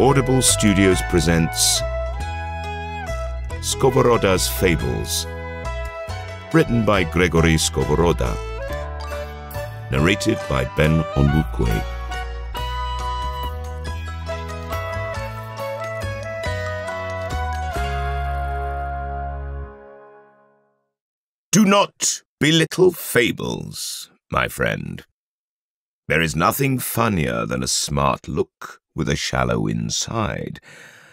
Audible Studios presents Skovoroda's Fables, written by Gregory Skovoroda, narrated by Ben Onyeukwu. Do not belittle fables, my friend. There is nothing funnier than a smart look with a shallow inside,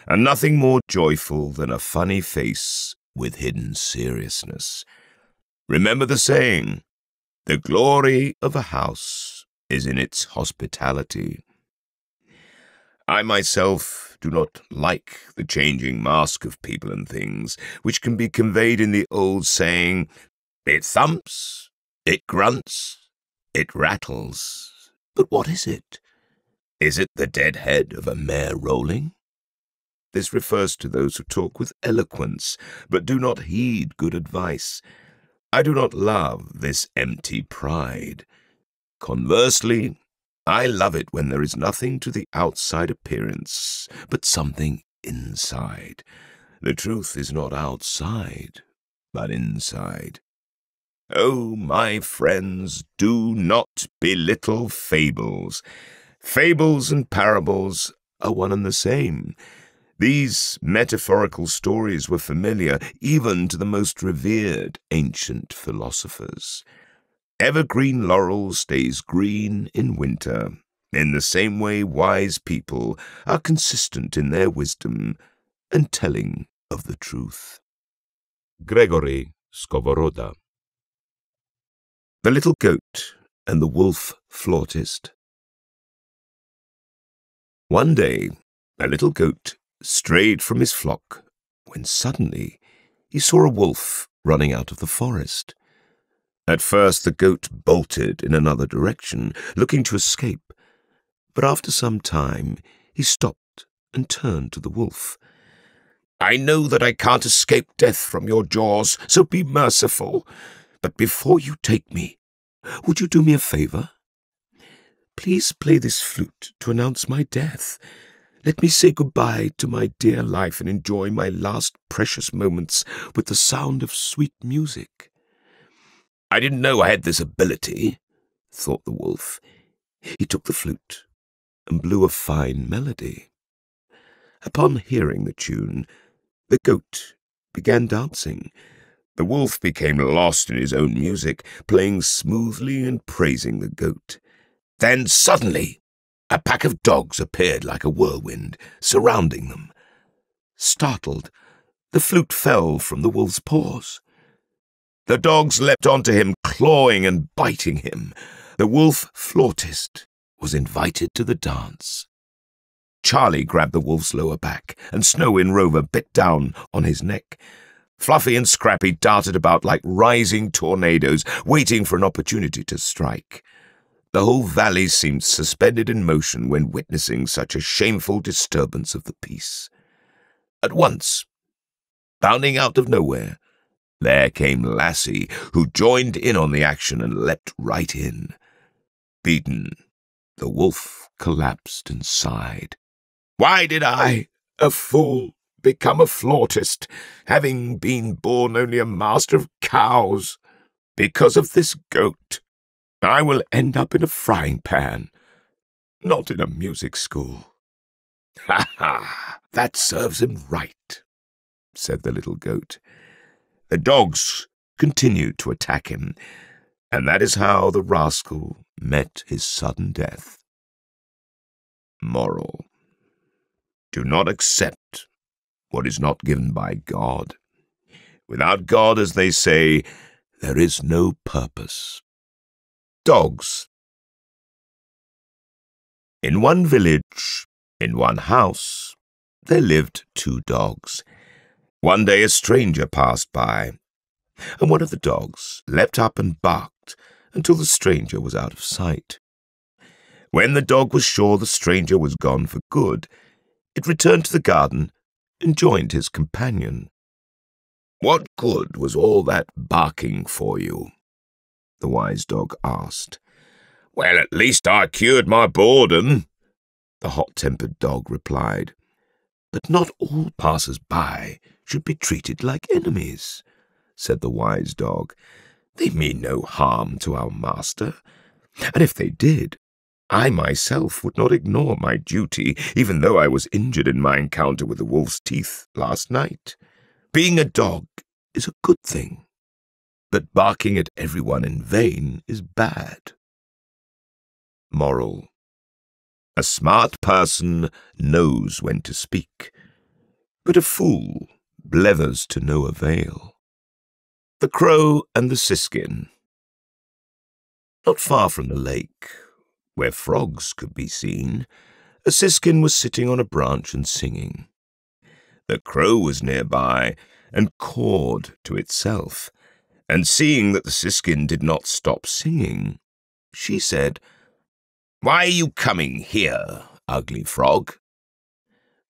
and nothing more joyful than a funny face with hidden seriousness. Remember the saying, the glory of a house is in its hospitality. I myself do not like the changing mask of people and things, which can be conveyed in the old saying, it thumps, it grunts, it rattles. But what is it? Is it the dead head of a mare rolling? This refers to those who talk with eloquence, but do not heed good advice. I do not love this empty pride. Conversely, I love it when there is nothing to the outside appearance, but something inside. The truth is not outside, but inside. Oh, my friends, do not belittle fables. Fables and parables are one and the same. These metaphorical stories were familiar even to the most revered ancient philosophers. Evergreen laurel stays green in winter. In the same way, wise people are consistent in their wisdom and telling of the truth. Gregory Skovoroda. The Little Goat and the Wolf Flautist. One day, a little goat strayed from his flock when suddenly he saw a wolf running out of the forest. At first the goat bolted in another direction, looking to escape, but after some time he stopped and turned to the wolf. "I know that I can't escape death from your jaws, so be merciful. But before you take me, would you do me a favor? Please play this flute to announce my death. Let me say goodbye to my dear life and enjoy my last precious moments with the sound of sweet music." "I didn't know I had this ability," thought the wolf. He took the flute and blew a fine melody. Upon hearing the tune, the goat began dancing. The wolf became lost in his own music, playing smoothly and praising the goat. Then suddenly, a pack of dogs appeared like a whirlwind, surrounding them. Startled, the flute fell from the wolf's paws. The dogs leapt onto him, clawing and biting him. The wolf flautist was invited to the dance. Charlie grabbed the wolf's lower back, and Snow in Rover bit down on his neck. Fluffy and Scrappy darted about like rising tornadoes, waiting for an opportunity to strike. The whole valley seemed suspended in motion when witnessing such a shameful disturbance of the peace. At once, bounding out of nowhere, there came Lassie, who joined in on the action and leapt right in. Beaten, the wolf collapsed and sighed. "Why did I, a fool, become a flautist, having been born only a master of cows? Because of this goat, I will end up in a frying pan, not in a music school." "Ha ha, that serves him right," said the little goat. The dogs continued to attack him, and that is how the rascal met his sudden death. Moral: do not accept what is not given by God. Without God, as they say, there is no purpose. Dogs. In one village, in one house, there lived two dogs. One day a stranger passed by, and one of the dogs leapt up and barked until the stranger was out of sight. When the dog was sure the stranger was gone for good, it returned to the garden and joined his companion. "What good was all that barking for you?" the wise dog asked. "Well, at least I cured my boredom," the hot-tempered dog replied. But not all passers-by should be treated like enemies, said the wise dog. They mean no harm to our master, and if they did, I myself would not ignore my duty, even though I was injured in my encounter with the wolf's teeth last night. Being a dog is a good thing, but barking at everyone in vain is bad. Moral: a smart person knows when to speak, but a fool blethers to no avail. The Crow and the Siskin. Not far from the lake, where frogs could be seen, a siskin was sitting on a branch and singing. The crow was nearby and cawed to itself, and seeing that the siskin did not stop singing, she said, "Why are you coming here, ugly frog?"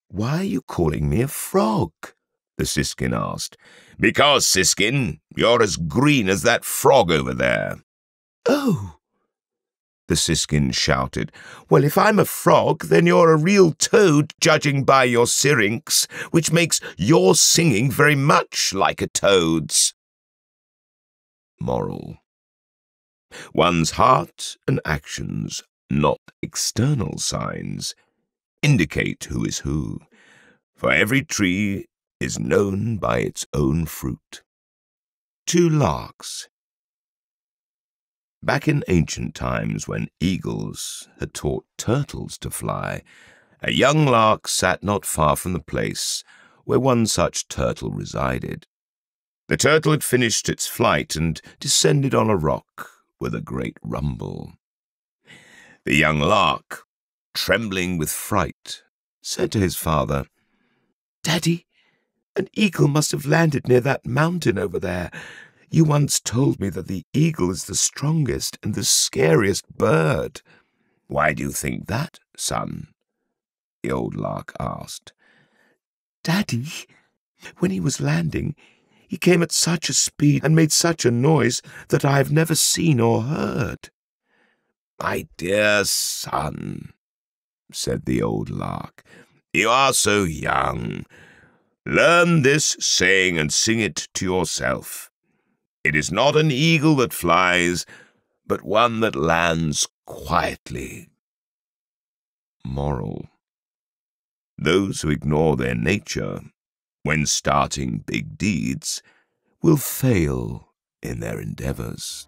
"Why are you calling me a frog?" the siskin asked. "Because, siskin, you're as green as that frog over there." "Oh!" the siskin shouted. "Well, if I'm a frog, then you're a real toad, judging by your syrinx, which makes your singing very much like a toad's." Moral: one's heart and actions, not external signs, indicate who is who, for every tree is known by its own fruit. Two larks. Back in ancient times, when eagles had taught turtles to fly, a young lark sat not far from the place where one such turtle resided. The turtle had finished its flight and descended on a rock with a great rumble. The young lark, trembling with fright, said to his father, "Daddy, an eagle must have landed near that mountain over there. You once told me that the eagle is the strongest and the scariest bird." "Why do you think that, son?" the old lark asked. "Daddy, when he was landing, he came at such a speed and made such a noise that I have never seen or heard." "My dear son," said the old lark, "you are so young. Learn this saying and sing it to yourself. It is not an eagle that flies, but one that lands quietly." Moral: those who ignore their nature when starting big deeds will fail in their endeavors.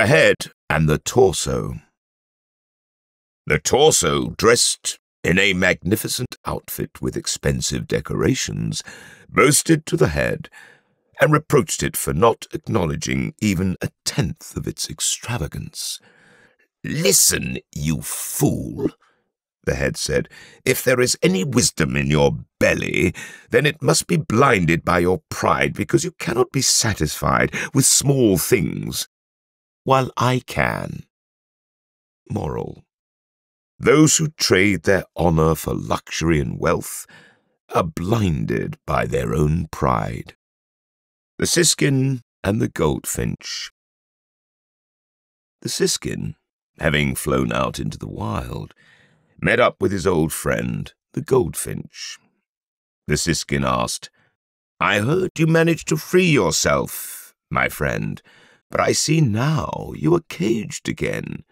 The Head and the Torso. The torso, dressed in a magnificent outfit with expensive decorations, boasted to the head and reproached it for not acknowledging even a tenth of its extravagance. "Listen, you fool," the head said. "If there is any wisdom in your belly, then it must be blinded by your pride, because you cannot be satisfied with small things, while I can." Moral: those who trade their honour for luxury and wealth are blinded by their own pride. The Siskin and the Goldfinch. The Siskin, having flown out into the wild, met up with his old friend, the Goldfinch. The Siskin asked, "I heard you managed to free yourself, my friend, but I see now you are caged again.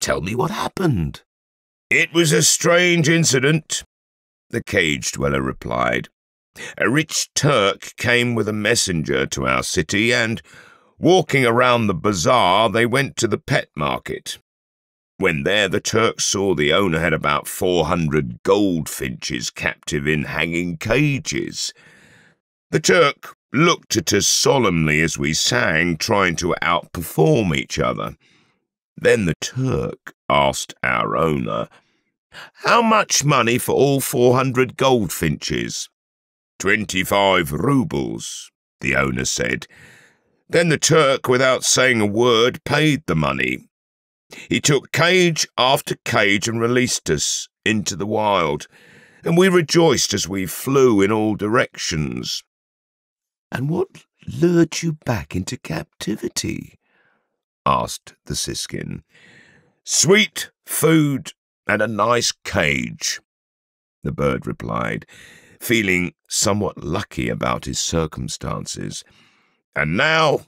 Tell me what happened." "It was a strange incident," the cage dweller replied. "A rich Turk came with a messenger to our city, and walking around the bazaar, they went to the pet market. When there, the Turk saw the owner had about 400 goldfinches captive in hanging cages. The Turk looked at us solemnly as we sang, trying to outperform each other. Then the Turk asked our owner, 'How much money for all 400 goldfinches?' 25 rubles, the owner said. Then the Turk, without saying a word, paid the money. He took cage after cage and released us into the wild, and we rejoiced as we flew in all directions. And what lured you back into captivity? Asked the siskin. Sweet food and a nice cage, the bird replied, feeling somewhat lucky about his circumstances. And now,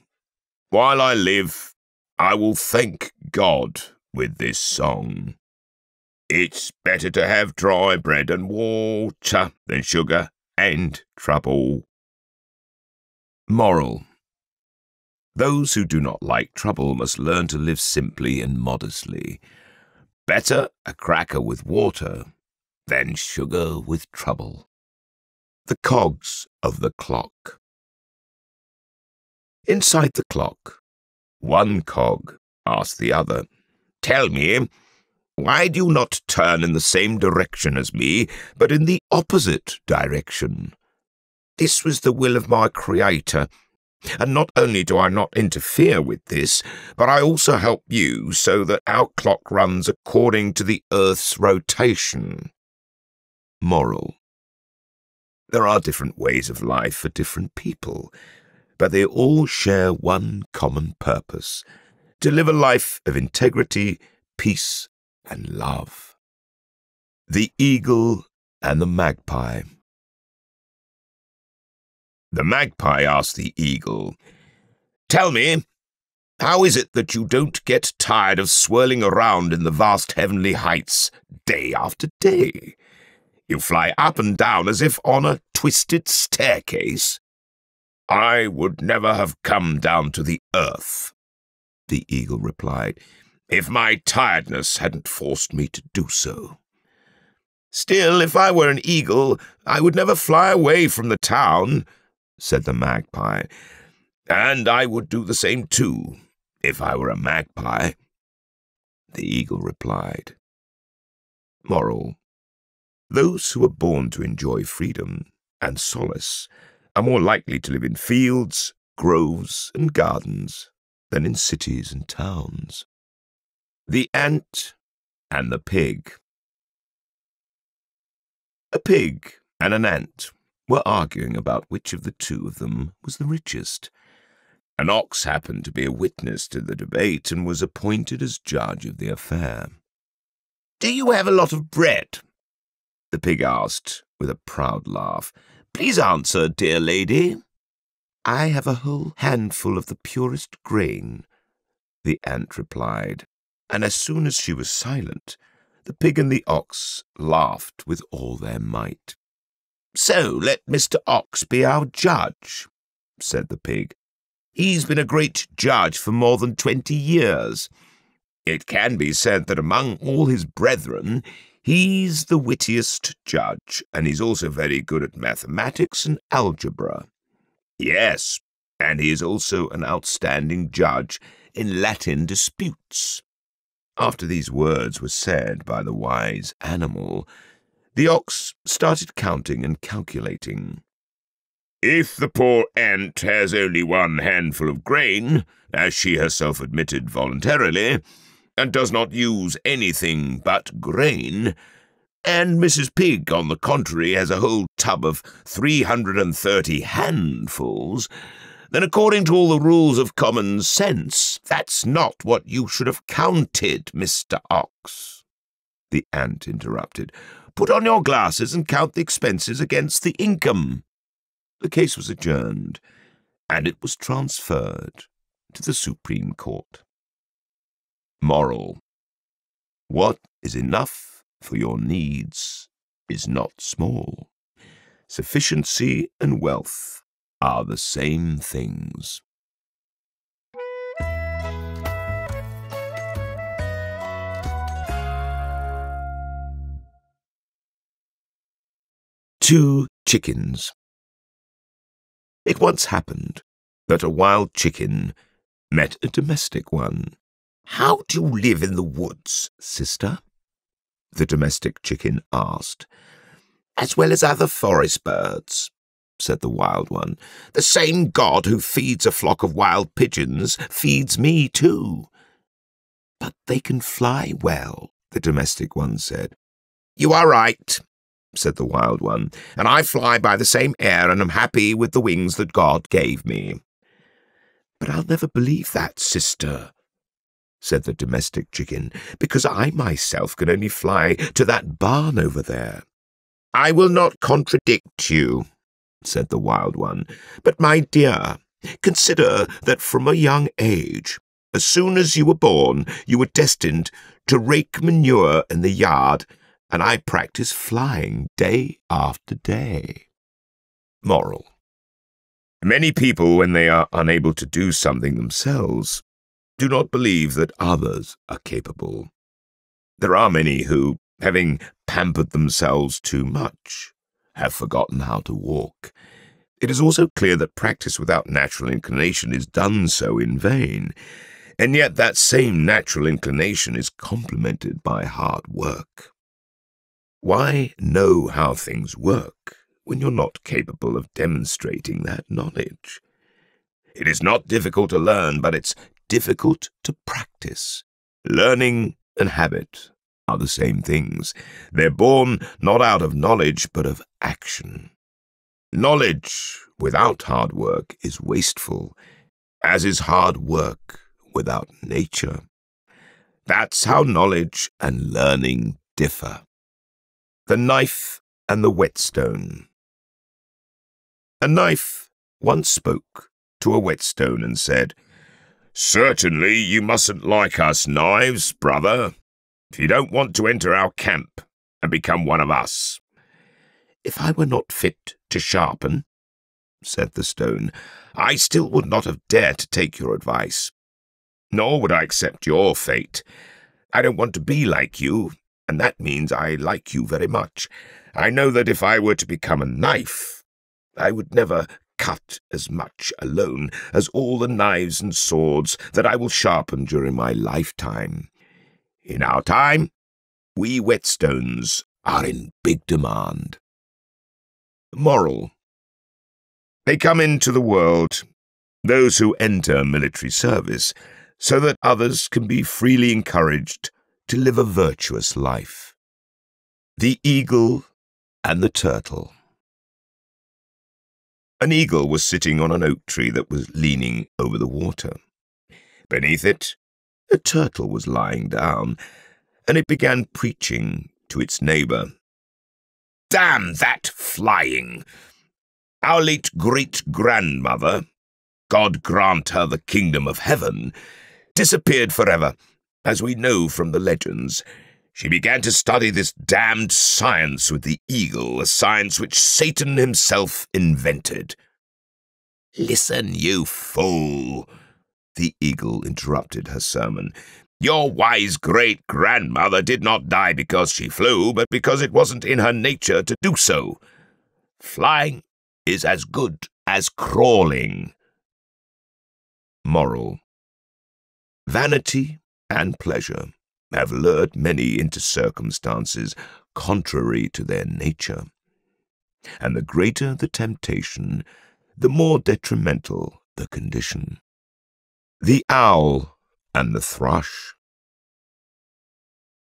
while I live, I will thank God with this song. It's better to have dry bread and water than sugar and trouble. Moral. Those who do not like trouble must learn to live simply and modestly. Better a cracker with water than sugar with trouble. The cogs of the clock. Inside the clock, one cog asked the other, "Tell me, why do you not turn in the same direction as me, but in the opposite direction? This was the will of my Creator, and not only do I not interfere with this, but I also help you so that our clock runs according to the Earth's rotation." Moral. There are different ways of life for different people, but they all share one common purpose: to live a life of integrity, peace, and love. The Eagle and the Magpie. The magpie asked the eagle, "Tell me, how is it that you don't get tired of swirling around in the vast heavenly heights day after day? You fly up and down as if on a twisted staircase." "I would never have come down to the earth," the eagle replied, "if my tiredness hadn't forced me to do so. Still, if I were an eagle, I would never fly away from the town," said the magpie, "and I would do the same too, if I were a magpie," the eagle replied. Moral. Those who are born to enjoy freedom and solace are more likely to live in fields, groves, and gardens than in cities and towns. The Ant and the Pig. A pig and an ant were arguing about which of the two of them was the richest. An ox happened to be a witness to the debate and was appointed as judge of the affair. "Do you have a lot of bread?" the pig asked with a proud laugh. "Please answer, dear lady." "I have a whole handful of the purest grain," the ant replied, and as soon as she was silent, the pig and the ox laughed with all their might. "So let Mr. Ox be our judge," said the pig. "He's been a great judge for more than 20 years. It can be said that among all his brethren, he's the wittiest judge, and he's also very good at mathematics and algebra. Yes, and he is also an outstanding judge in Latin disputes." After these words were said by the wise animal, the ox started counting and calculating. "If the poor ant has only one handful of grain, as she herself admitted voluntarily, and does not use anything but grain, and Mrs. Pig, on the contrary, has a whole tub of 330 handfuls, then according to all the rules of common sense, that's not what you should have counted, Mr. Ox," the ant interrupted. "Put on your glasses and count the expenses against the income." The case was adjourned, and it was transferred to the Supreme Court. Moral. What is enough for your needs is not small. Sufficiency and wealth are the same things. Two Chickens. It once happened that a wild chicken met a domestic one. "How do you live in the woods, sister?" the domestic chicken asked. "As well as other forest birds," said the wild one. "The same God who feeds a flock of wild pigeons feeds me too." But they can fly well, the domestic one said. You are right, said the wild one, and I fly by the same air and am happy with the wings that God gave me. But I'll never believe that, sister, said the domestic chicken, because I myself can only fly to that barn over there. I will not contradict you, said the wild one, but my dear, consider that from a young age, as soon as you were born, you were destined to rake manure in the yard, and I practice flying day after day. Moral. Many people, when they are unable to do something themselves, do not believe that others are capable. There are many who, having pampered themselves too much, have forgotten how to walk. It is also clear that practice without natural inclination is done so in vain, and yet that same natural inclination is complemented by hard work. Why know how things work when you're not capable of demonstrating that knowledge? It is not difficult to learn, but it's difficult to practice. Learning and habit are the same things. They're born not out of knowledge, but of action. Knowledge without hard work is wasteful, as is hard work without nature. That's how knowledge and learning differ. The Knife and the Whetstone. A knife once spoke to a whetstone and said, "Certainly you mustn't like us knives, brother, if you don't want to enter our camp and become one of us." "If I were not fit to sharpen," said the stone, "I still would not have dared to take your advice. Nor would I accept your fate. I don't want to be like you, and that means I like you very much. I know that if I were to become a knife, I would never cut as much alone as all the knives and swords that I will sharpen during my lifetime. In our time, we whetstones are in big demand." Moral. They come into the world, those who enter military service, so that others can be freely encouraged to live a virtuous life. The Eagle and the Turtle. An eagle was sitting on an oak tree that was leaning over the water. Beneath it, a turtle was lying down, and it began preaching to its neighbour. "Damn that flying! Our late great-grandmother, God grant her the kingdom of heaven, disappeared forever, as we know from the legends. She began to study this damned science with the eagle, a science which Satan himself invented." "Listen, you fool," the eagle interrupted her sermon. "Your wise great-grandmother did not die because she flew, but because it wasn't in her nature to do so. Flying is as good as crawling." Moral. Vanity and pleasure have lured many into circumstances contrary to their nature, and the greater the temptation, the more detrimental the condition. The Owl and the Thrush.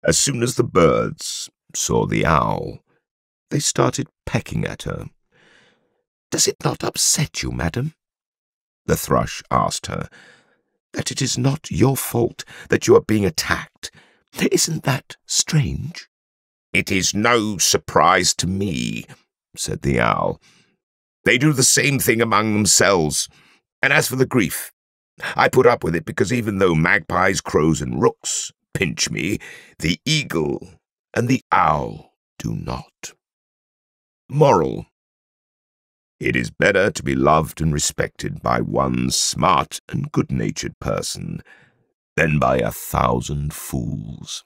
As soon as the birds saw the owl, they started pecking at her. "Does it not upset you, madam?" the thrush asked her, "that it is not your fault that you are being attacked? Isn't that strange?" "It is no surprise to me," said the owl. "They do the same thing among themselves, and as for the grief, I put up with it because even though magpies, crows, and rooks pinch me, the eagle and the owl do not." Moral. It is better to be loved and respected by one smart and good-natured person than by 1,000 fools.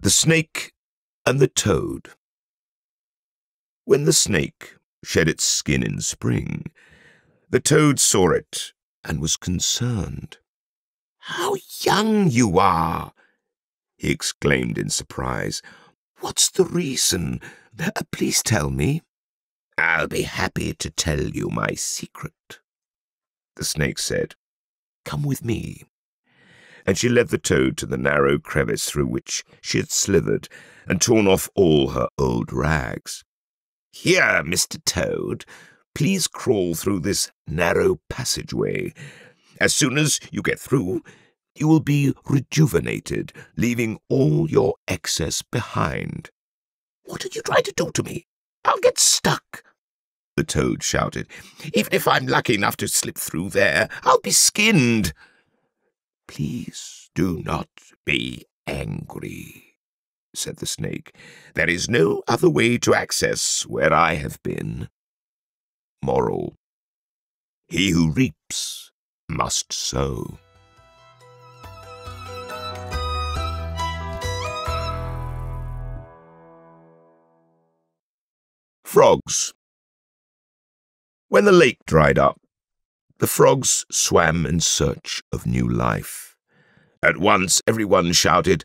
The Snake and the Toad. When the snake shed its skin in spring, the toad saw it and was concerned. "How young you are!" he exclaimed in surprise. "What's the reason? Please tell me." "I'll be happy to tell you my secret," the snake said. "Come with me." and she led the toad to the narrow crevice through which she had slithered and torn off all her old rags. "Here, Mr. Toad, please crawl through this narrow passageway. As soon as you get through, you will be rejuvenated, leaving all your excess behind." "What did you try to do to me? I'll get stuck," the toad shouted. "Even if I'm lucky enough to slip through there, I'll be skinned." "Please do not be angry," said the snake. "There is no other way to access where I have been." Moral: he who reaps must sow. Frogs. When the lake dried up, the frogs swam in search of new life. At once everyone shouted,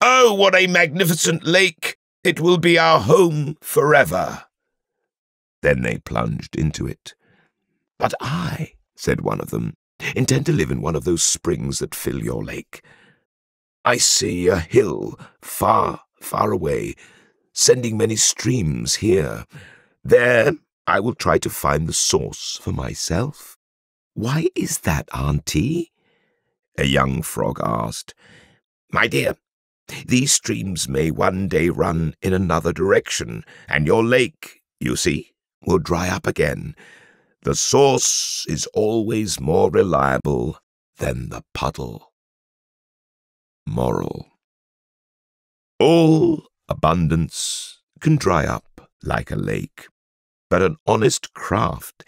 "Oh, what a magnificent lake! It will be our home forever!" Then they plunged into it. "But I," said one of them, "intend to live in one of those springs that fill your lake. I see a hill far, far away, sending many streams here. There I will try to find the source for myself." "Why is that, Auntie?" a young frog asked. "My dear, these streams may one day run in another direction, and your lake, you see, will dry up again. The source is always more reliable than the puddle." Moral: all abundance can dry up like a lake, but an honest craft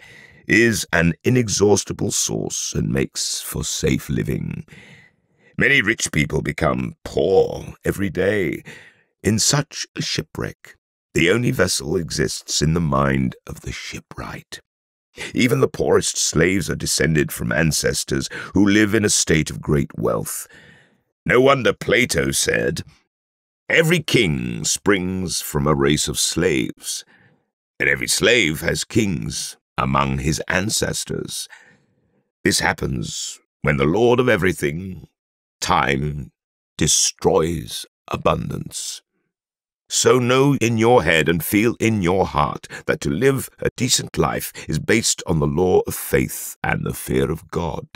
is an inexhaustible source and makes for safe living. Many rich people become poor every day. In such a shipwreck, the only vessel exists in the mind of the shipwright. Even the poorest slaves are descended from ancestors who live in a state of great wealth. No wonder Plato said, "Every king springs from a race of slaves, and every slave has kings among his ancestors." This happens when the lord of everything, time, destroys abundance. So know in your head and feel in your heart that to live a decent life is based on the law of faith and the fear of God.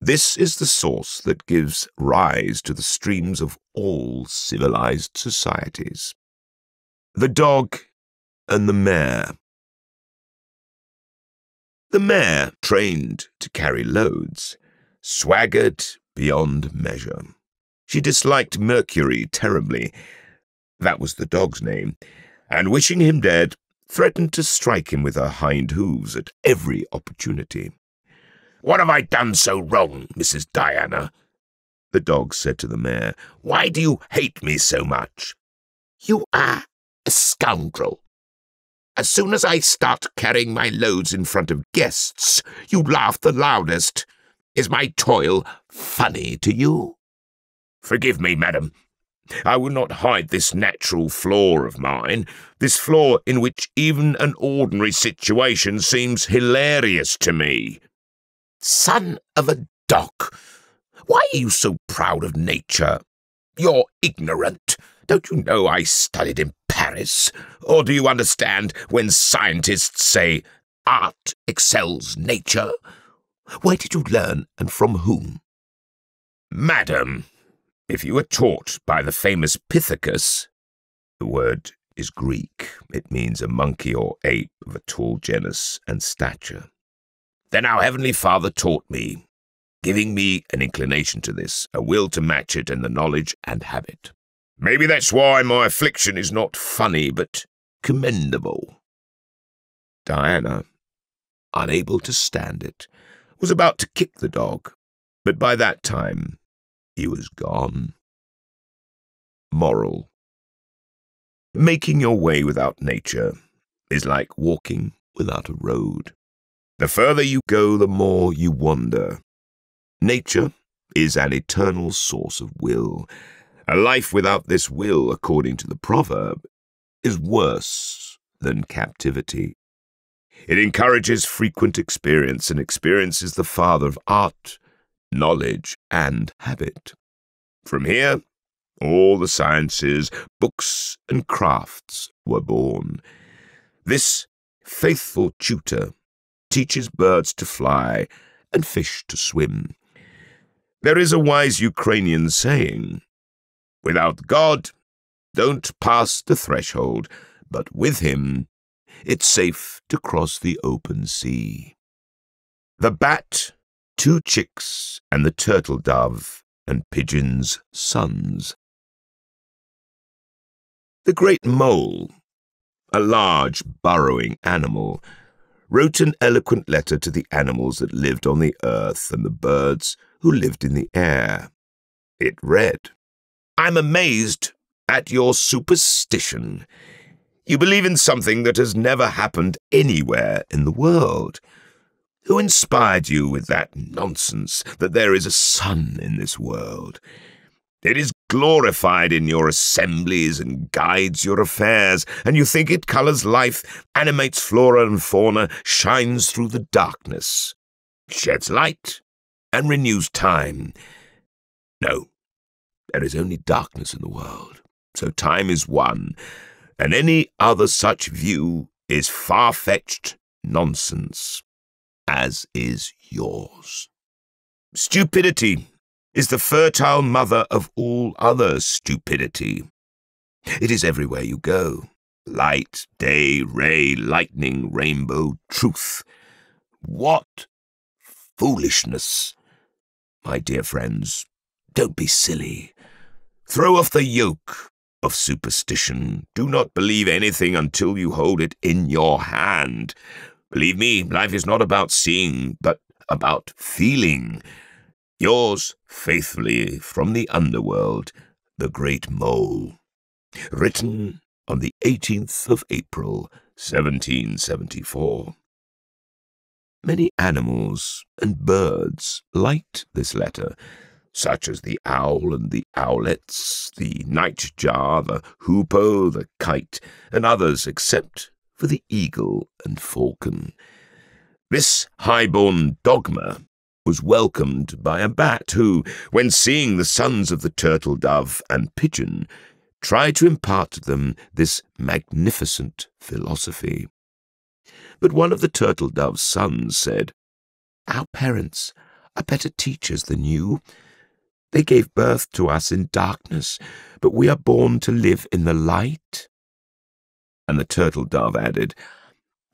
This is the source that gives rise to the streams of all civilized societies. The dog and the mare. The mare, trained to carry loads, swaggered beyond measure. She disliked Mercury terribly, that was the dog's name, and wishing him dead, threatened to strike him with her hind hooves at every opportunity. "What have I done so wrong, Mrs. Diana?" the dog said to the mare. "Why do you hate me so much?" "You are a scoundrel. As soon as I start carrying my loads in front of guests, you laugh the loudest. Is my toil funny to you?" "Forgive me, madam. I will not hide this natural flaw of mine, this flaw in which even an ordinary situation seems hilarious to me." "Son of a dog, why are you so proud of nature? You're ignorant. Don't you know I studied in Paris? Or do you understand when scientists say art excels nature? Where did you learn and from whom?" "Madam, if you were taught by the famous Pythecus," the word is Greek, it means a monkey or ape of a tall genus and stature, "then our Heavenly Father taught me, giving me an inclination to this, a will to match it and the knowledge and habit. Maybe that's why my affliction is not funny, but commendable." Diana, unable to stand it, was about to kick the dog, but by that time he was gone. Moral: making your way without nature is like walking without a road. The further you go, the more you wander. Nature is an eternal source of will. A life without this will, according to the proverb, is worse than captivity. It encourages frequent experience, and experience is the father of art knowledge, and habit. From here, all the sciences, books, and crafts were born. This faithful tutor teaches birds to fly and fish to swim. There is a wise Ukrainian saying, "Without God, don't pass the threshold, but with him, it's safe to cross the open sea." The bat, two chicks, and the turtle dove, and pigeons' sons. The great mole, a large burrowing animal, wrote an eloquent letter to the animals that lived on the earth and the birds who lived in the air. It read, "I'm amazed at your superstition. You believe in something that has never happened anywhere in the world. Who inspired you with that nonsense that there is a sun in this world? It is glorified in your assemblies and guides your affairs, and you think it colours life, animates flora and fauna, shines through the darkness, sheds light, and renews time. No, there is only darkness in the world, so time is one, and any other such view is far-fetched nonsense, as is yours. Stupidity is the fertile mother of all other stupidity. It is everywhere you go. Light, day, ray, lightning, rainbow, truth. What foolishness! My dear friends, don't be silly. Throw off the yoke of superstition. Do not believe anything until you hold it in your hand. Believe me, life is not about seeing, but about feeling. Yours faithfully from the underworld, the Great Mole. Written on the 18th of April, 1774. Many animals and birds liked this letter, such as the owl and the owlets, the nightjar, the hoopoe, the kite, and others, except for the eagle and falcon. This high-born dogma was welcomed by a bat who, when seeing the sons of the turtle dove and pigeon, tried to impart to them this magnificent philosophy. But one of the turtle dove's sons said, "Our parents are better teachers than you. They gave birth to us in darkness, but we are born to live in the light." And the turtle dove added,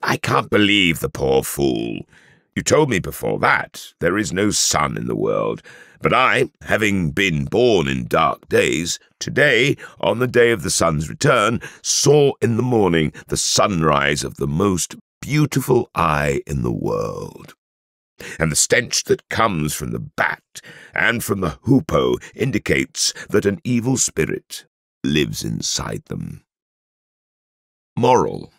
"I can't believe the poor fool. You told me before that there is no sun in the world, but I, having been born in dark days, today, on the day of the sun's return, saw in the morning the sunrise of the most beautiful eye in the world. And the stench that comes from the bat and from the hoopoe indicates that an evil spirit lives inside them." Moral: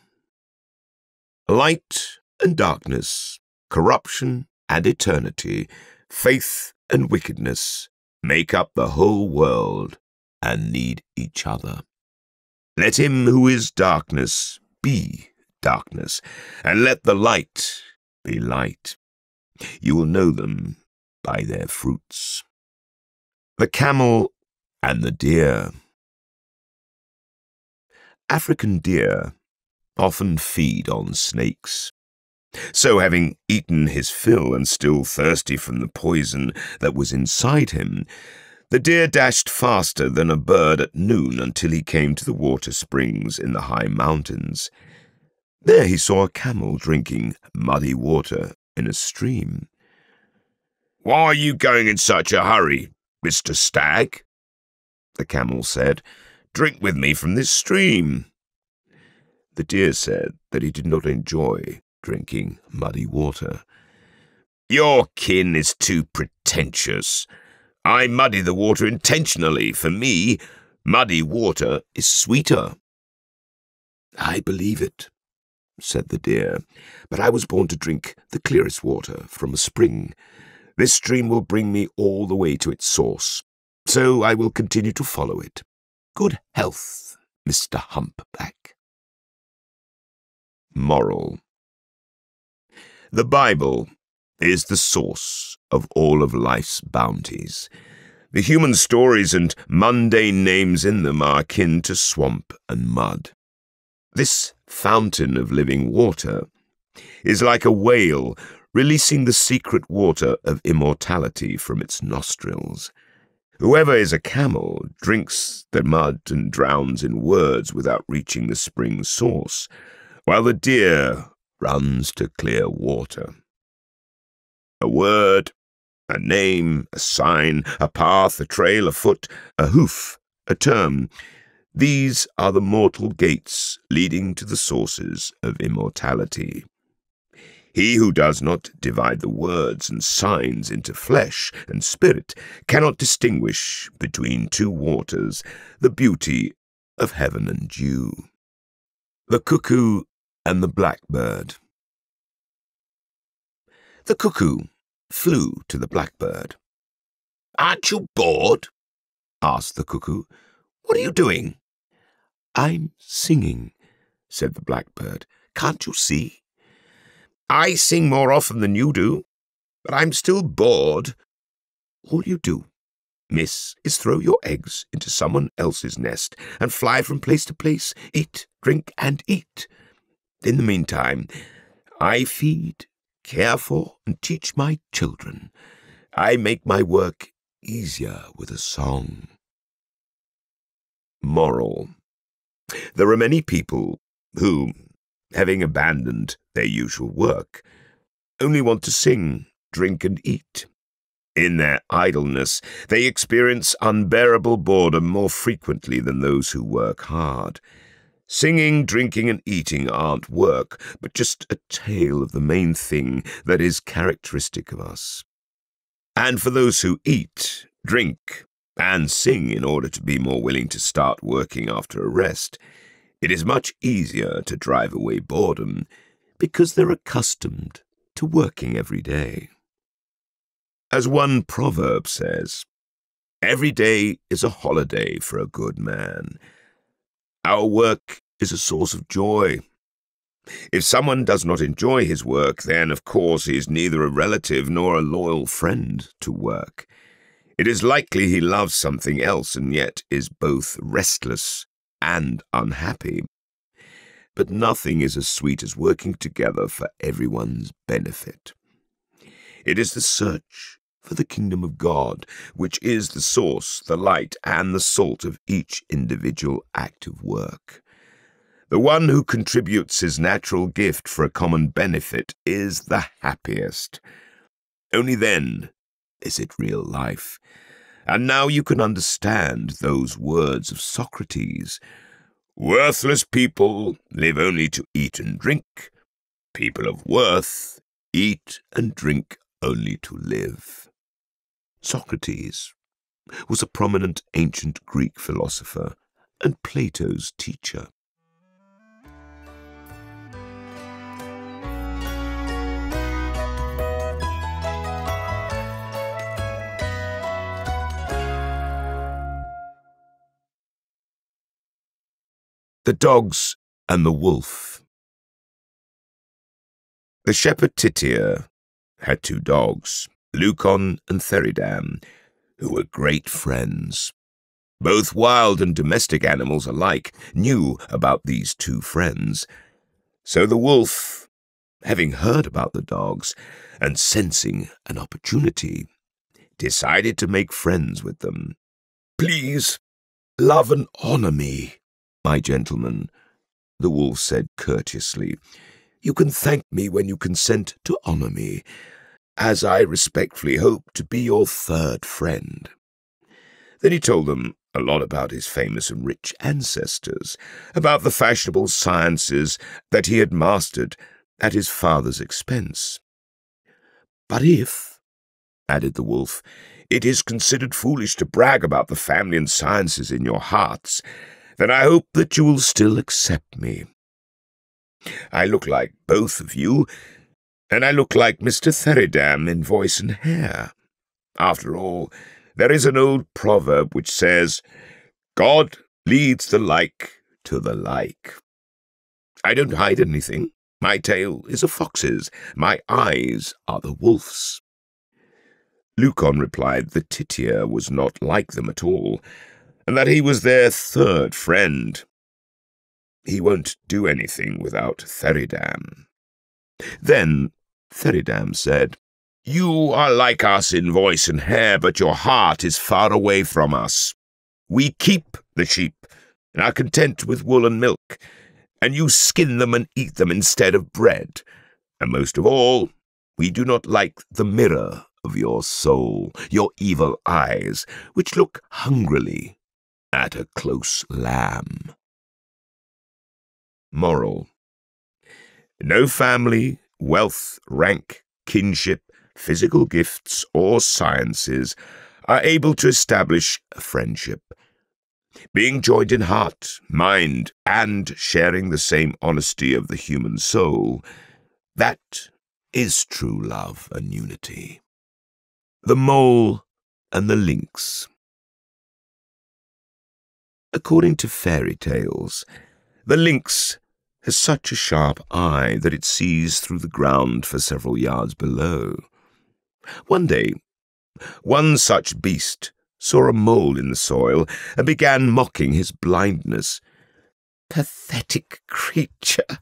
light and darkness, corruption and eternity, faith and wickedness make up the whole world and need each other. Let him who is darkness be darkness, and let the light be light. You will know them by their fruits. The camel and the deer. African deer often feed on snakes. So, having eaten his fill and still thirsty from the poison that was inside him, the deer dashed faster than a bird at noon until he came to the water springs in the high mountains. There he saw a camel drinking muddy water in a stream. "Why are you going in such a hurry, Mr. Stag?" the camel said. "Drink with me from this stream." The deer said that he did not enjoy drinking muddy water. "Your kin is too pretentious. I muddy the water intentionally. For me, muddy water is sweeter." "I believe it," said the deer, "but I was born to drink the clearest water from a spring. This stream will bring me all the way to its source, so I will continue to follow it. Good health, Mr. Humpback." Moral: the Bible is the source of all of life's bounties. The human stories and mundane names in them are akin to swamp and mud. This fountain of living water is like a whale releasing the secret water of immortality from its nostrils. Whoever is a camel drinks the mud and drowns in words without reaching the spring source, while the deer runs to clear water. A word, a name, a sign, a path, a trail, a foot, a hoof, a term. These are the mortal gates leading to the sources of immortality. He who does not divide the words and signs into flesh and spirit cannot distinguish between two waters the beauty of heaven and dew. The Cuckoo and the Blackbird. The cuckoo flew to the blackbird. "Aren't you bored?" asked the cuckoo. "What are you doing?" "I'm singing," said the blackbird. "Can't you see? I sing more often than you do, but I'm still bored." "All you do, miss, is throw your eggs into someone else's nest and fly from place to place, eat, drink, and eat. In the meantime, I feed, care for, and teach my children. I make my work easier with a song." Moral. There are many people who, having abandoned their usual work, only want to sing, drink, and eat. In their idleness, they experience unbearable boredom more frequently than those who work hard. Singing, drinking, and eating aren't work, but just a tale of the main thing that is characteristic of us. And for those who eat, drink, and sing in order to be more willing to start working after a rest, it is much easier to drive away boredom because they're accustomed to working every day. As one proverb says, "Every day is a holiday for a good man." Our work is a source of joy. If someone does not enjoy his work, then, of course, he is neither a relative nor a loyal friend to work. It is likely he loves something else and yet is both restless and unhappy. But nothing is as sweet as working together for everyone's benefit. It is the search for the kingdom of God, which is the source, the light, and the salt of each individual act of work. The one who contributes his natural gift for a common benefit is the happiest. Only then is it real life. And now you can understand those words of Socrates. "Worthless people live only to eat and drink. People of worth eat and drink only to live." Socrates was a prominent ancient Greek philosopher and Plato's teacher. The Dogs and the Wolf. The shepherd Tityr had two dogs, Lucon and Theridan, who were great friends. Both wild and domestic animals alike knew about these two friends. So the wolf, having heard about the dogs and sensing an opportunity, decided to make friends with them. "Please, love and honor me, my gentleman," the wolf said courteously. "You can thank me when you consent to honor me, as I respectfully hope to be your third friend." Then he told them a lot about his famous and rich ancestors, about the fashionable sciences that he had mastered at his father's expense. "But if," added the wolf, "it is considered foolish to brag about the family and sciences in your hearts, then I hope that you will still accept me. I look like both of you, and I look like Mr. Theridan in voice and hair. After all, there is an old proverb which says, 'God leads the like to the like.' I don't hide anything. My tail is a fox's, my eyes are the wolf's." Lucon replied that Tityr was not like them at all, and that he was their third friend. He won't do anything without Theridan. Then Theridan said, "You are like us in voice and hair, but your heart is far away from us. We keep the sheep, and are content with wool and milk, and you skin them and eat them instead of bread. And most of all, we do not like the mirror of your soul, your evil eyes, which look hungrily at a close lamb." Moral: no family, wealth, rank, kinship, physical gifts, or sciences are able to establish a friendship. Being joined in heart, mind, and sharing the same honesty of the human soul, that is true love and unity. The Mole and the Lynx. According to fairy tales, the lynx has such a sharp eye that it sees through the ground for several yards below. One day, one such beast saw a mole in the soil and began mocking his blindness. "Pathetic creature!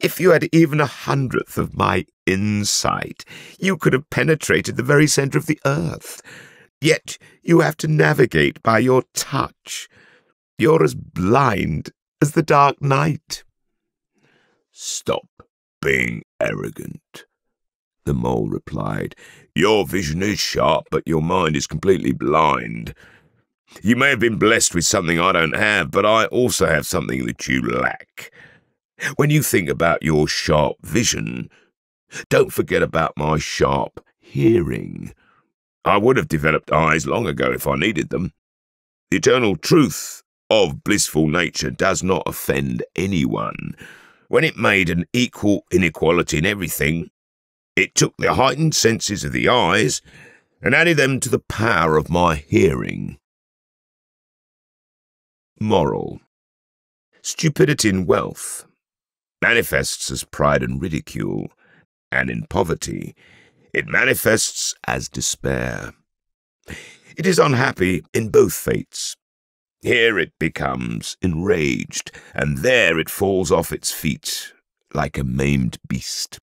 If you had even 100th of my insight, you could have penetrated the very centre of the earth. Yet you have to navigate by your touch. You're as blind as the dark night." "Stop being arrogant," the mole replied. "Your vision is sharp, but your mind is completely blind. You may have been blessed with something I don't have, but I also have something that you lack. When you think about your sharp vision, don't forget about my sharp hearing. I would have developed eyes long ago if I needed them. The eternal truth of blissful nature does not offend anyone. When it made an equal inequality in everything, it took the heightened senses of the eyes and added them to the power of my hearing." Moral: stupidity in wealth manifests as pride and ridicule, and in poverty it manifests as despair. It is unhappy in both fates. Here it becomes enraged, and there it falls off its feet like a maimed beast.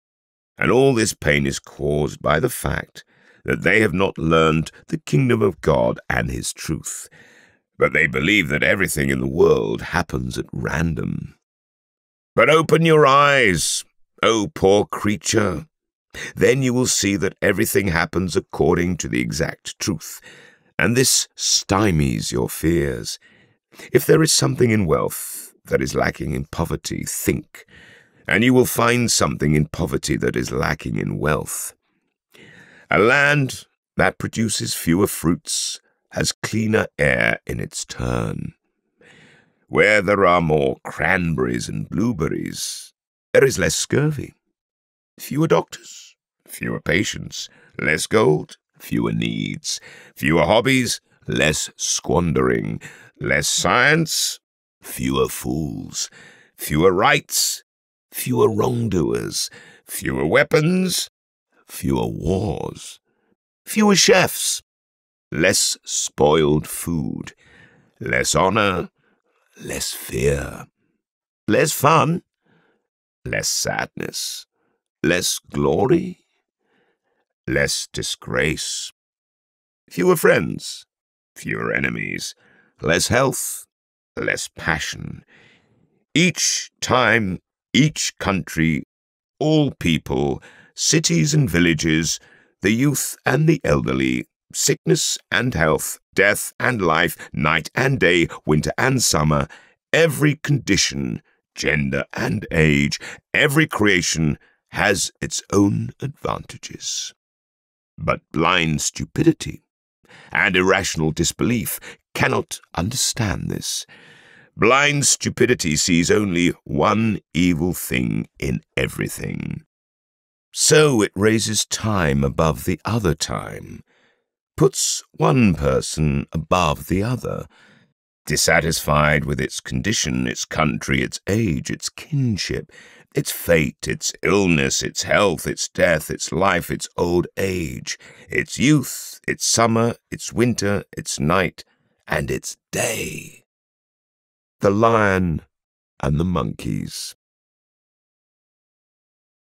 And all this pain is caused by the fact that they have not learned the kingdom of God and his truth, but they believe that everything in the world happens at random. But open your eyes, O poor creature. Then you will see that everything happens according to the exact truth, and this stymies your fears. If there is something in wealth that is lacking in poverty, think, and you will find something in poverty that is lacking in wealth. A land that produces fewer fruits has cleaner air in its turn. Where there are more cranberries and blueberries, there is less scurvy. Fewer doctors, fewer patients, less gold, fewer needs, fewer hobbies, less squandering, less science, fewer fools, fewer rights, fewer wrongdoers, fewer weapons, fewer wars, fewer chefs, less spoiled food, less honour, less fear, less fun, less sadness, less glory, less disgrace, fewer friends, fewer enemies, less health, less passion. Each time, each country, all people, cities and villages, the youth and the elderly, sickness and health, death and life, night and day, winter and summer, every condition, gender and age, every creation has its own advantages. But blind stupidity and irrational disbelief cannot understand this. Blind stupidity sees only one evil thing in everything. So it raises time above the other time, puts one person above the other, dissatisfied with its condition, its country, its age, its kinship, its fate, its illness, its health, its death, its life, its old age, its youth, its summer, its winter, its night, and its day. The Lion and the Monkeys.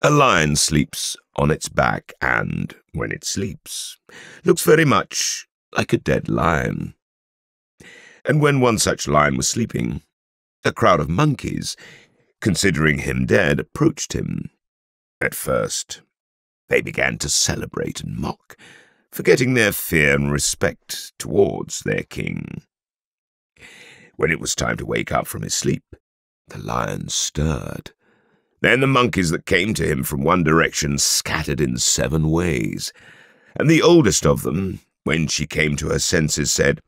A lion sleeps on its back and, when it sleeps, looks very much like a dead lion. And when one such lion was sleeping, a crowd of monkeys, considering him dead, approached him. At first, they began to celebrate and mock, forgetting their fear and respect towards their king. When it was time to wake up from his sleep, the lion stirred. Then the monkeys that came to him from one direction scattered in 7 ways, and the oldest of them, when she came to her senses, said,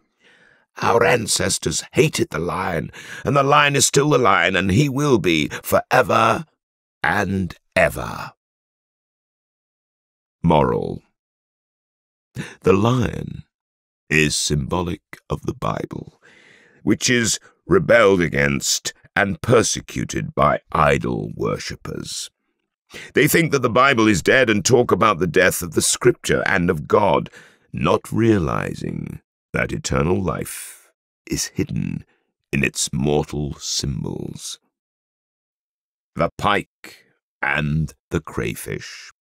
"Our ancestors hated the lion, and the lion is still the lion, and he will be forever and ever." Moral: the lion is symbolic of the Bible, which is rebelled against and persecuted by idol worshippers. They think that the Bible is dead and talk about the death of the Scripture and of God, not realizing that eternal life is hidden in its mortal symbols. The Pike and the Crayfish.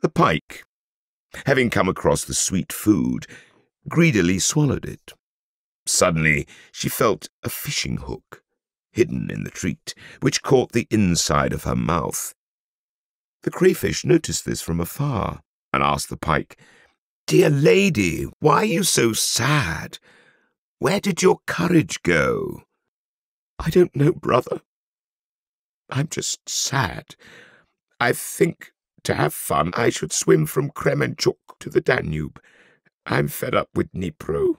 The pike, having come across the sweet food, greedily swallowed it. Suddenly she felt a fishing hook hidden in the treat, which caught the inside of her mouth. The crayfish noticed this from afar and asked the pike, "Dear lady, why are you so sad? Where did your courage go?" "I don't know, brother. I'm just sad. I think to have fun I should swim from Kremenchuk to the Danube. I'm fed up with Dnipro."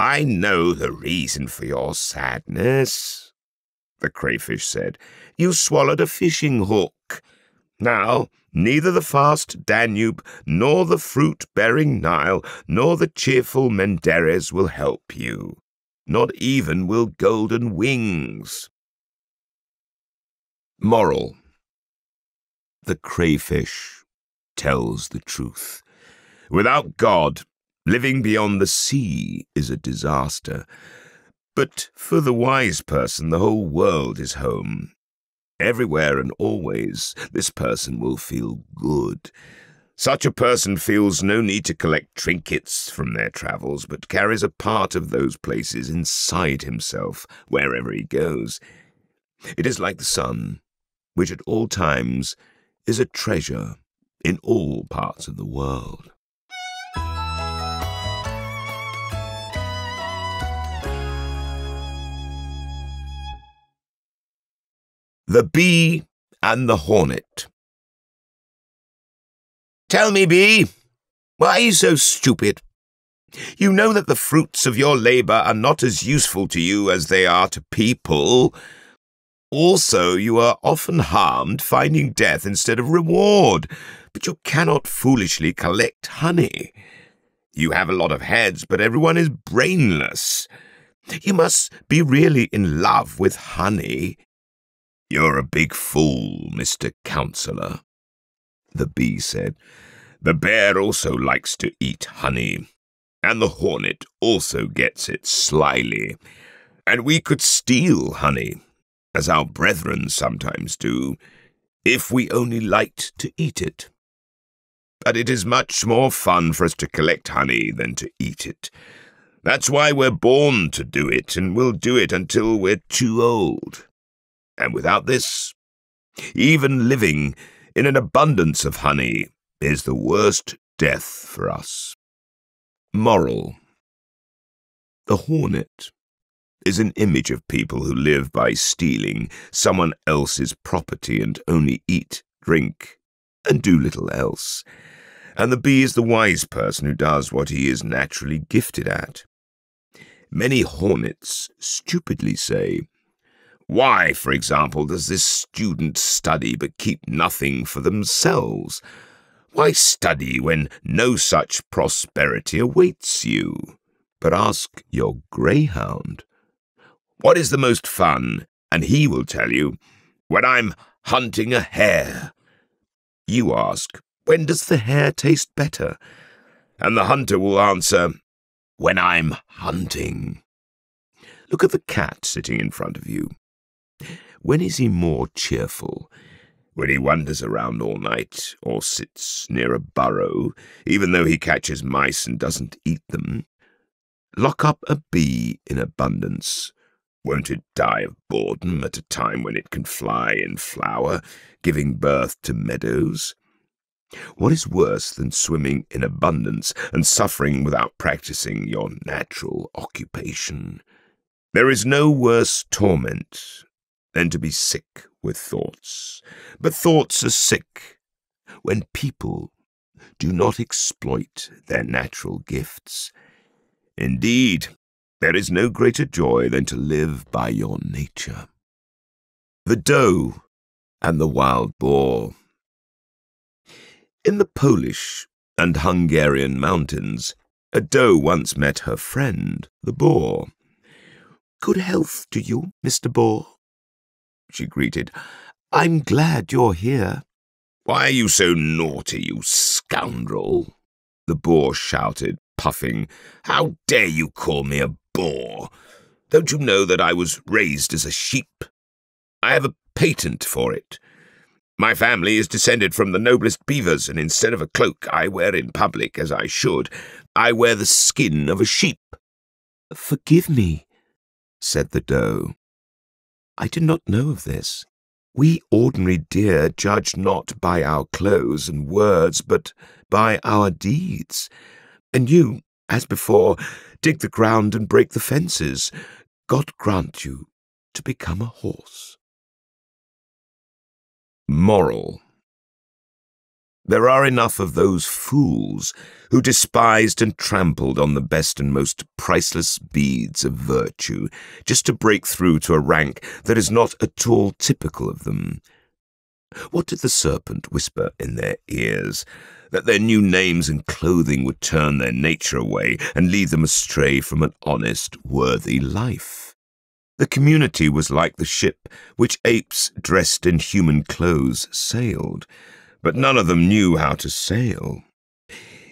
"I know the reason for your sadness," the crayfish said. "You swallowed a fishing hook. Now, neither the fast Danube, nor the fruit-bearing Nile, nor the cheerful Menderes will help you. Not even will golden wings." Moral: the crayfish tells the truth. Without God, living beyond the sea is a disaster. But for the wise person, the whole world is home. Everywhere and always, this person will feel good. Such a person feels no need to collect trinkets from their travels, but carries a part of those places inside himself wherever he goes. It is like the sun, which at all times is a treasure in all parts of the world. The Bee and the Hornet. "Tell me, Bee, why are you so stupid? You know that the fruits of your labour are not as useful to you as they are to people. Also, you are often harmed, finding death instead of reward, but you cannot foolishly collect honey. You have a lot of heads, but everyone is brainless. You must be really in love with honey. You're a big fool, Mr. Counselor," the bee said. "The bear also likes to eat honey, and the hornet also gets it slyly. And we could steal honey, as our brethren sometimes do, if we only liked to eat it. But it is much more fun for us to collect honey than to eat it. That's why we're born to do it, and we'll do it until we're too old. And without this, even living in an abundance of honey is the worst death for us." Moral: the hornet is an image of people who live by stealing someone else's property and only eat, drink, and do little else. And the bee is the wise person who does what he is naturally gifted at. Many hornets stupidly say, "Why, for example, does this student study but keep nothing for themselves? Why study when no such prosperity awaits you? but ask your greyhound. What is the most fun? And he will tell you, when I'm hunting a hare. You ask, when does the hare taste better? And the hunter will answer, when I'm hunting. Look at the cat sitting in front of you. When is he more cheerful? When he wanders around all night, or sits near a burrow, even though he catches mice and doesn't eat them. Lock up a bee in abundance. Won't it die of boredom at a time when it can fly in flower, giving birth to meadows? What is worse than swimming in abundance and suffering without practicing your natural occupation? There is no worse torment than to be sick with thoughts. But thoughts are sick when people do not exploit their natural gifts. Indeed, there is no greater joy than to live by your nature. The doe and the wild boar. In the Polish and Hungarian mountains, a doe once met her friend, the boar. "Good health to you, Mr. Boar," she greeted. "I'm glad you're here." "Why are you so naughty, you scoundrel?" the boar shouted, puffing. "How dare you call me a boar? Don't you know that I was raised as a sheep? I have a patent for it. My family is descended from the noblest beavers, and instead of a cloak I wear in public, as I should, I wear the skin of a sheep." "Forgive me," said the doe. "I did not know of this. We ordinary deer judge not by our clothes and words, but by our deeds. And you, as before, dig the ground and break the fences. God grant you to become a horse." Moral. There are enough of those fools who despised and trampled on the best and most priceless beads of virtue, just to break through to a rank that is not at all typical of them. What did the serpent whisper in their ears? That their new names and clothing would turn their nature away and lead them astray from an honest, worthy life. The community was like the ship which apes dressed in human clothes sailed, but none of them knew how to sail.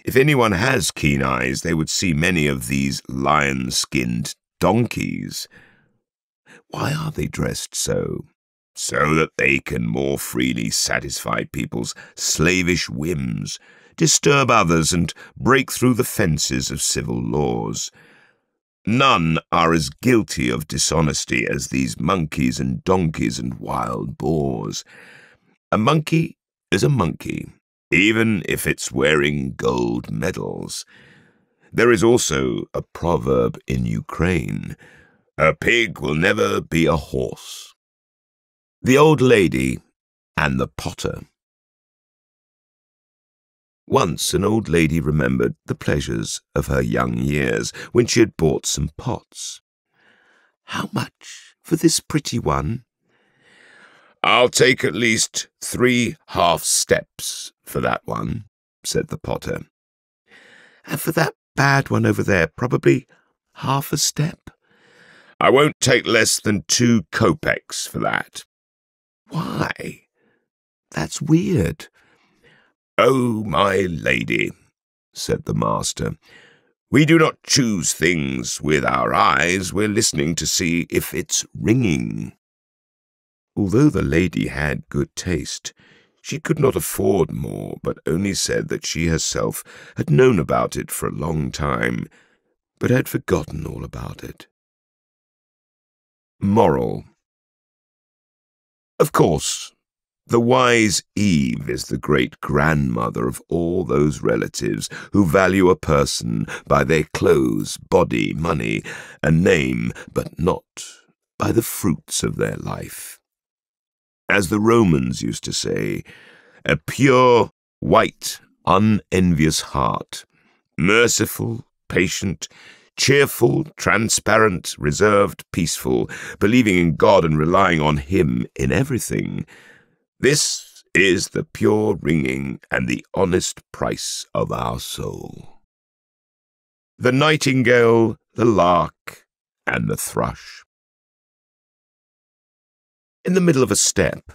If anyone has keen eyes, they would see many of these lion-skinned donkeys. Why are they dressed so? So that they can more freely satisfy people's slavish whims, disturb others, and break through the fences of civil laws. None are as guilty of dishonesty as these monkeys and donkeys and wild boars. A monkey is a monkey, even if it's wearing gold medals. There is also a proverb in Ukraine, "A pig will never be a horse." The Old Lady and the Potter. Once an old lady remembered the pleasures of her young years when she had bought some pots. "How much for this pretty one?" "I'll take at least 3 half steps for that one," said the potter. "And for that bad one over there, probably 1/2 step? "I won't take less than 2 kopecks for that." "Why? That's weird." "Oh, my lady," said the master, "we do not choose things with our eyes. We're listening to see if it's ringing." Although the lady had good taste, she could not afford more, but only said that she herself had known about it for a long time, but had forgotten all about it. Moral. Of course, the wise Eve is the great-grandmother of all those relatives who value a person by their clothes, body, money, and name, but not by the fruits of their life. As the Romans used to say, "A pure, white, unenvious heart, merciful, patient, cheerful, transparent, reserved, peaceful, believing in God and relying on Him in everything. This is the pure ringing and the honest price of our soul." the nightingale, the lark, and the thrush. In the middle of a steppe,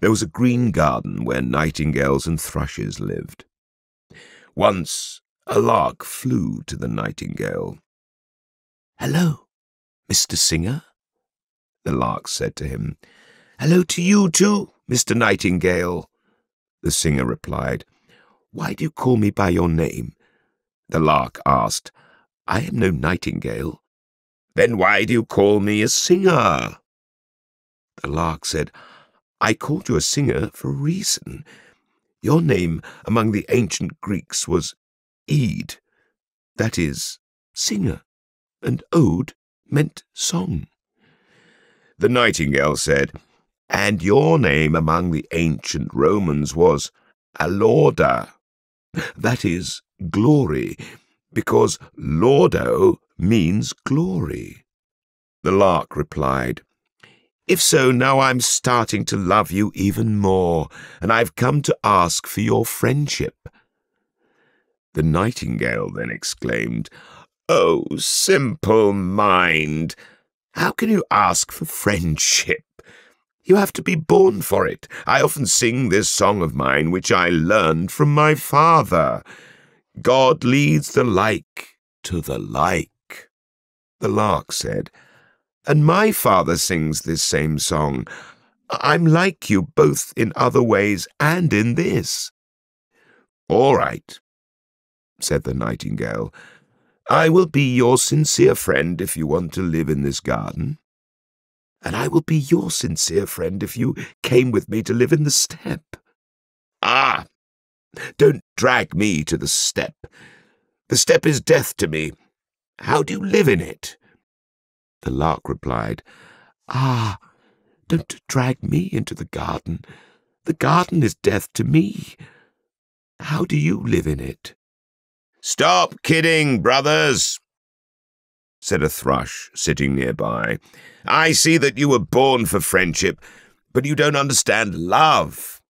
there was a green garden where nightingales and thrushes lived. Once a lark flew to the nightingale. "Hello, Mr. Singer," the lark said to him. "Hello to you too, Mr. Nightingale," the singer replied. "Why do you call me by your name?" the lark asked. "I am no nightingale." "Then why do you call me a singer?" The lark said, "I called you a singer for a reason. Your name among the ancient Greeks was Ede, that is, singer, and ode meant song." The nightingale said, "And your name among the ancient Romans was Alorda, that is, glory, because Lordo means glory." The lark replied, "If so, now I'm starting to love you even more, and I've come to ask for your friendship." The nightingale then exclaimed, "Oh, simple mind, how can you ask for friendship? You have to be born for it. I often sing this song of mine, which I learned from my father. God leads the like to the like," the lark said. "And my father sings this same song. I'm like you both in other ways and in this." "All right," said the nightingale. "I will be your sincere friend if you want to live in this garden. And I will be your sincere friend if you came with me to live in the steppe." "Ah, don't drag me to the steppe. The steppe is death to me. How do you live in it?" The lark replied, "Ah, don't drag me into the garden. The garden is death to me. How do you live in it?" "Stop kidding, brothers," said a thrush sitting nearby. "I see that you were born for friendship, but you don't understand love.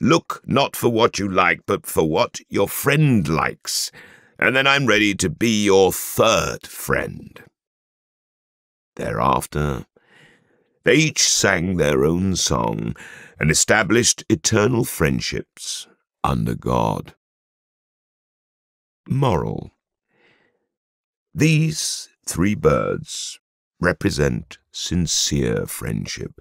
Look not for what you like, but for what your friend likes, and then I'm ready to be your third friend." Thereafter, they each sang their own song and established eternal friendships under God. Moral: these three birds represent sincere friendship.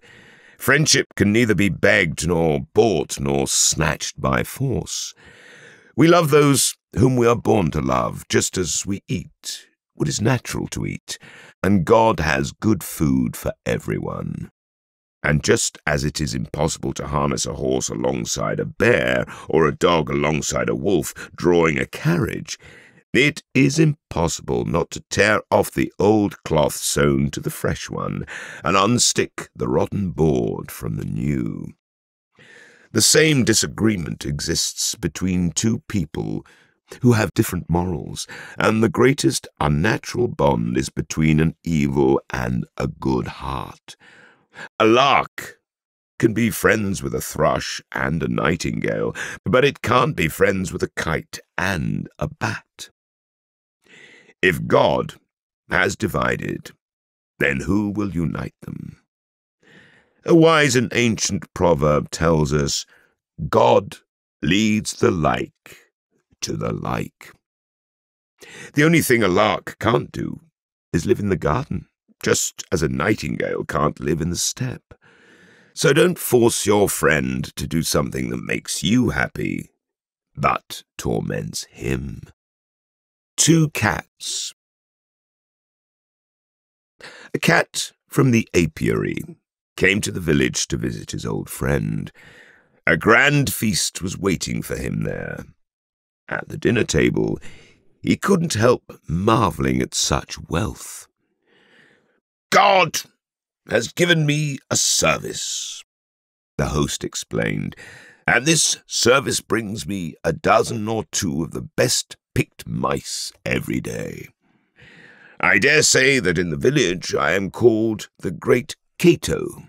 Friendship can neither be begged nor bought nor snatched by force. We love those whom we are born to love, just as we eat what is natural to eat, and God has good food for everyone. And just as it is impossible to harness a horse alongside a bear or a dog alongside a wolf drawing a carriage, it is impossible not to tear off the old cloth sewn to the fresh one and unstick the rotten board from the new. The same disagreement exists between two people who have different morals, and the greatest unnatural bond is between an evil and a good heart. A lark can be friends with a thrush and a nightingale, but it can't be friends with a kite and a bat. If God has divided, then who will unite them? A wise and ancient proverb tells us, "God leads the like to the like." The only thing a lark can't do is live in the garden, just as a nightingale can't live in the steppe. So don't force your friend to do something that makes you happy, but torments him. Two cats. A cat from the apiary came to the village to visit his old friend. A grand feast was waiting for him there. At the dinner table, he couldn't help marvelling at such wealth. "God has given me a service," the host explained, "and this service brings me a dozen or two of the best picked mice every day. I dare say that in the village I am called the Great Cato.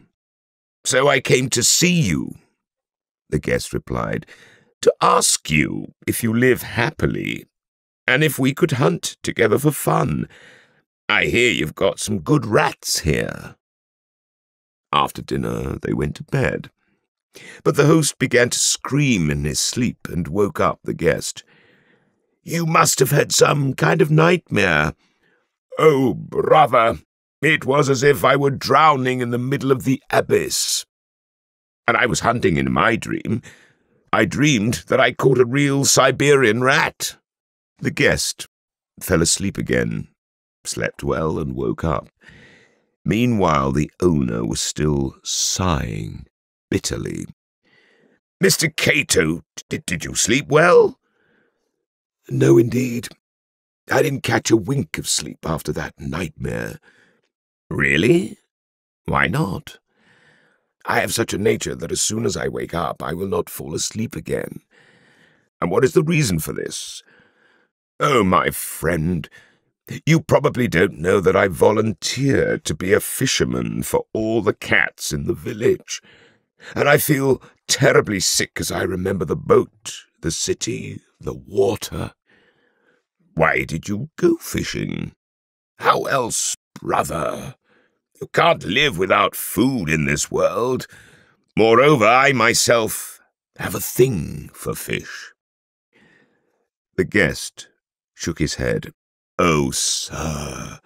So I came to see you," the guest replied, "to ask you if you live happily and if we could hunt together for fun. I hear you've got some good rats here." After dinner they went to bed, but the host began to scream in his sleep and woke up the guest. "You must have had some kind of nightmare." "Oh, brother, it was as if I were drowning in the middle of the abyss. And I was hunting in my dream. I dreamed that I caught a real Siberian rat." The guest fell asleep again, slept well, and woke up. Meanwhile, the owner was still sighing bitterly. "Mr. Cato, did you sleep well?" "No, indeed. I didn't catch a wink of sleep after that nightmare." "Really? Why not?" "I have such a nature that as soon as I wake up, I will not fall asleep again." "And what is the reason for this?" "Oh, my friend, you probably don't know that I volunteered to be a fisherman for all the cats in the village, and I feel terribly sick as I remember the boat, the city, the water." "Why did you go fishing?" "How else, brother? You can't live without food in this world. Moreover, I myself have a thing for fish." The guest shook his head. "Oh, sir,"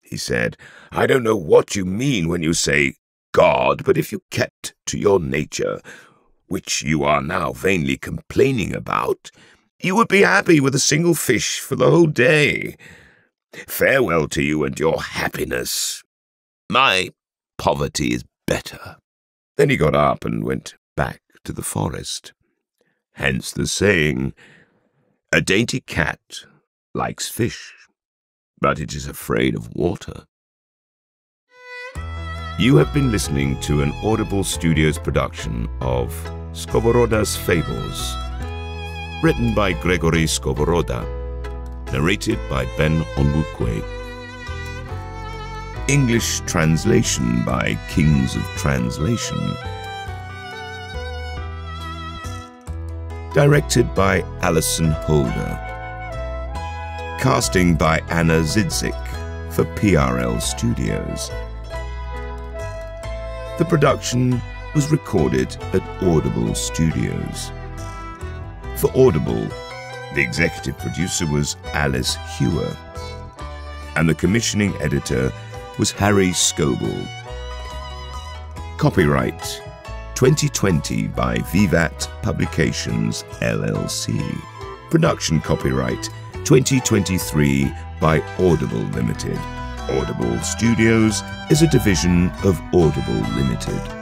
he said, "I don't know what you mean when you say God, but if you kept to your nature, which you are now vainly complaining about, you would be happy with a single fish for the whole day. Farewell to you and your happiness. My poverty is better." Then he got up and went back to the forest. Hence the saying, "A dainty cat likes fish, but it is afraid of water." You have been listening to an Audible Studios production of Skovoroda's Fables, written by Gregory Skovoroda, narrated by Ben Onyeukwu. English translation by Kings of Translation. Directed by Alison Holder. Casting by Anna Zidzik for PRL Studios. The production was recorded at Audible Studios. For Audible, the executive producer was Alice Hewer, and the commissioning editor was Harry Scobel. Copyright 2020 by Vivat Publications, LLC. Production copyright 2023 by Audible Limited. Audible Studios is a division of Audible Limited.